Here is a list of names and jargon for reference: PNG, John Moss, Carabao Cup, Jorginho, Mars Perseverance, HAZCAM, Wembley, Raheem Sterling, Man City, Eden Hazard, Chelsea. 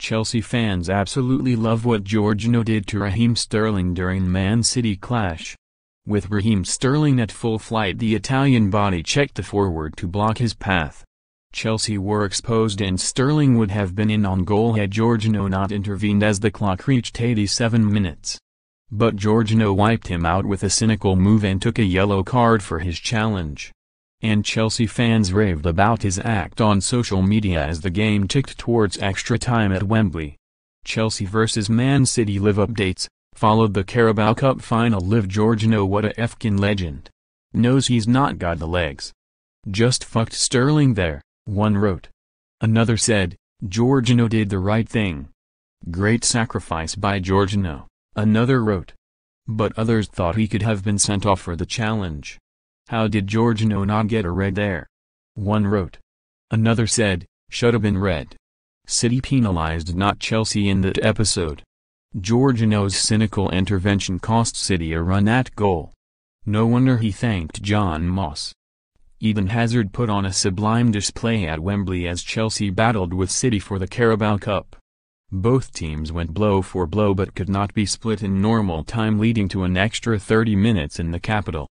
Chelsea fans absolutely love what Jorginho did to Raheem Sterling during Man City clash. With Raheem Sterling at full flight, the Italian body checked the forward to block his path. Chelsea were exposed and Sterling would have been in on goal had Jorginho not intervened as the clock reached 87 minutes. But Jorginho wiped him out with a cynical move and took a yellow card for his challenge. And Chelsea fans raved about his act on social media as the game ticked towards extra time at Wembley. Chelsea vs Man City live updates, followed the Carabao Cup final live. Jorginho, what a f'kin' legend. Knows he's not got the legs. Just fucked Sterling there, one wrote. Another said, Jorginho did the right thing. Great sacrifice by Jorginho, another wrote. But others thought he could have been sent off for the challenge. How did Jorginho not get a red there? One wrote. Another said, should have been red. City penalized, not Chelsea in that episode. Jorginho's cynical intervention cost City a run at goal. No wonder he thanked John Moss. Eden Hazard put on a sublime display at Wembley as Chelsea battled with City for the Carabao Cup. Both teams went blow for blow but could not be split in normal time, leading to an extra 30 minutes in the capital.